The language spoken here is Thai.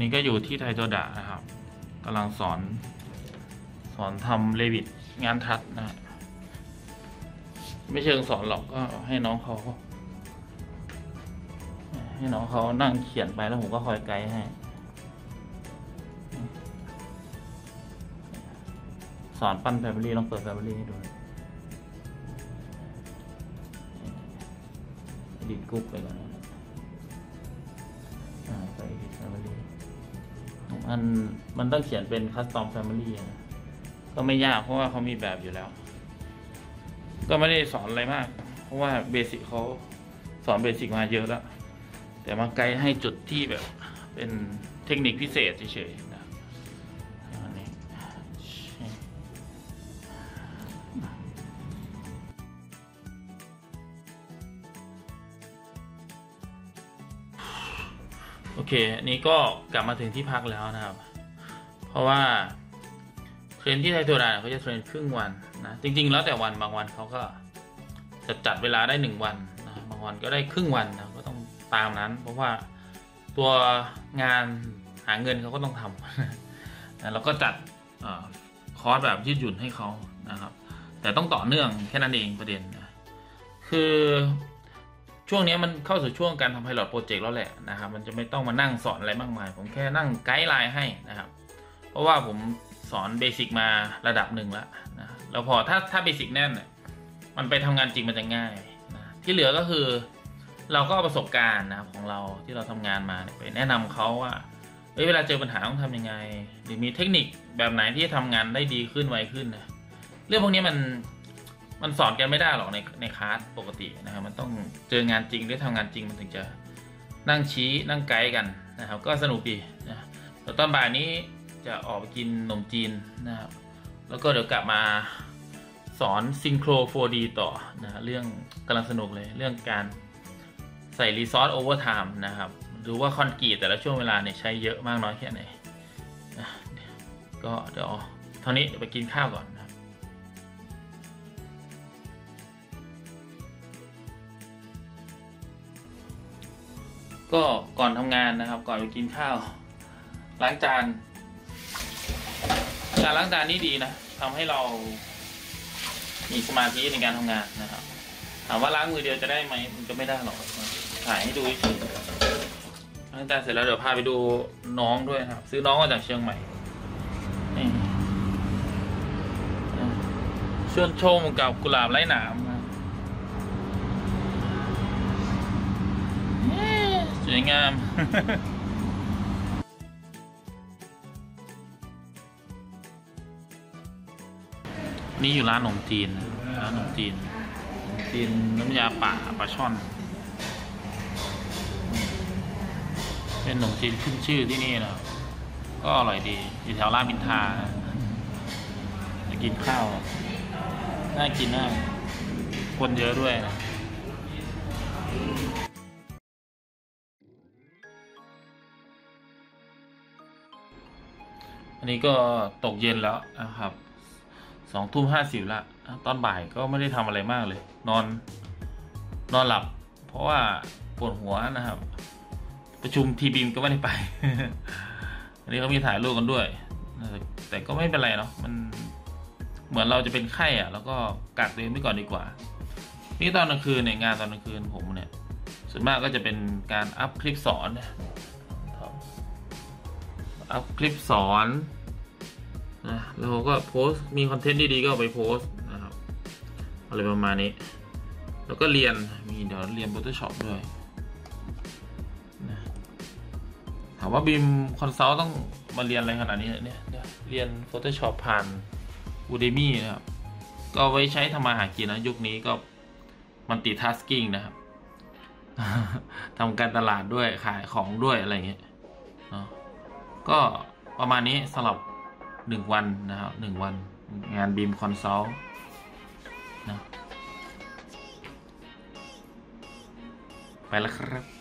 นี่ก็อยู่ที่ไทโตดะนะครับกำลังสอนทำเรวิตงานทัดนะไม่เชิงสอนหรอกก็ให้น้องเขานั่งเขียนไปแล้วผมก็คอยไกด์ให้สอนปั้นแฟมิลี่ลองเปิดแฟมิลี่ให้ดูดิดกรุ๊ปไปก่อนไปดิดแฟมิลี่อันมันต้องเขียนเป็นคัสตอมแฟมิลี่ก็ไม่ยากเพราะว่าเขามีแบบอยู่แล้วก็ไม่ได้สอนอะไรมากเพราะว่าเบสิกเขาสอนเบสิกมาเยอะแล้วแต่มาไกด์ให้จุดที่แบบเป็นเทคนิคพิเศษเฉยๆนะโอเคอันนี้ก็กลับมาถึงที่พักแล้วนะครับเพราะว่าเทรนที่ไทยตัวดาเขาจะเทรนครึ่งวันนะจริงๆแล้วแต่วันบางวันเขาก็จะจัดเวลาได้1วันนะบางวันก็ได้ครึ่งวันนะก็ต้องตามนั้นเพราะว่าตัวงานหาเงินเขาก็ต้องทำนะเราก็จัดคอร์สแบบยืดหยุ่นให้เขานะครับแต่ต้องต่อเนื่องแค่นั้นเองประเด็นนะคือช่วงนี้มันเข้าสู่ช่วงการทำไพลอตโปรเจกต์แล้วแหละนะครับมันจะไม่ต้องมานั่งสอนอะไรมากมายผมแค่นั่งไกด์ไลน์ให้นะครับเพราะว่าผมสอนเบสิกมาระดับหนึ่งแล้วนะแล้วพอถ้าเบสิกแน่นมันไปทำงานจริงมันจะง่ายนะที่เหลือก็คือเราก็ประสบการณ์นะครับของเราที่เราทำงานมาไปแนะนำเขาว่าเวลาเจอปัญหาต้องทำยังไงหรือมีเทคนิคแบบไหนที่จะทำงานได้ดีขึ้นไวขึ้นนะเรื่องพวกนี้มันสอนกันไม่ได้หรอกในคลาสปกตินะครับมันต้องเจองานจริงหรือทำงานจริงมันถึงจะนั่งชี้นั่งไกด์กันนะครับก็สนุกดีนะแต่ตอนบ่ายนี้จะออกไปกินขนมจีนนะครับแล้วก็เดี๋ยวกลับมาสอนซิงโคร 4D ต่อนะเรื่องกำลังสนุกเลยเรื่องการใส่ Resource Over Time นะครับดูว่าคอนกรีตแต่ละช่วงเวลาเนี่ยใช้เยอะมากน้อยแค่ไหนนะก็เดี๋ยวเท่านี้เดี๋ยวไปกินข้าวก่อนนะก็ก่อนทำงานนะครับก่อนไปกินข้าวล้างจานการล้างจานนี้ดีนะทำให้เรามีสมาธิในการทำงานนะครับถามว่าล้างมือเดียวจะได้ไหมมันก็ไม่ได้หรอกถ่ายให้ดูเฉยล้างจานเสร็จแล้วเดี๋ยวพาไปดูน้องด้วยนะครับซื้อน้องมาจากเชียงใหม่ชวนชมกับกุหลาบไร้หนามนะสวยงามนี่อยู่ร้านขนมจีนน้ำยาป่าปลาช่อนเป็นขนมจีนขึ้นชื่อที่นี่นะก็อร่อยดีอยู่แถวรามอินทราจะกินข้าวน่ากินมากคนเยอะด้วยนะอันนี้ก็ตกเย็นแล้วนะครับ20:50ละตอนบ่ายก็ไม่ได้ทำอะไรมากเลยนอนหลับเพราะว่าปวดหัวนะครับประชุมทีบีมก็ไม่ได้ไป อันนี้เขามีถ่ายรูปกันด้วยแต่ก็ไม่เป็นไรเนาะมันเหมือนเราจะเป็นไข้อะแล้วก็กักตัวเองไว้ก่อนดีกว่านี่ตอนกลางคืนเนี่ยงานตอนกลางคืนผมเนี่ยส่วนมากก็จะเป็นการอัพคลิปสอนนะแล้วก็โพสมีคอนเทนต์ดีๆก็ไปโพสนะครับอะไรประมาณนี้แล้วก็เรียนมีเดี๋ยวเรียน Photoshop ด้วยนะถามว่าบีมคอนซัลท์ต้องมาเรียนอะไรขนาดนี้เนี่ยเรียน Photoshop ผ่าน Udemy นะครับก็ไว้ใช้ทำมาหากินนะยุคนี้ก็มันติด tasking นะครับ ทำการตลาดด้วยขายของด้วยอะไรอย่างเงี้ยเนาะก็ประมาณนี้สำหรับ1วันนะครับ1วันงานบีมคอนซัลท์นะไปแล้วครับ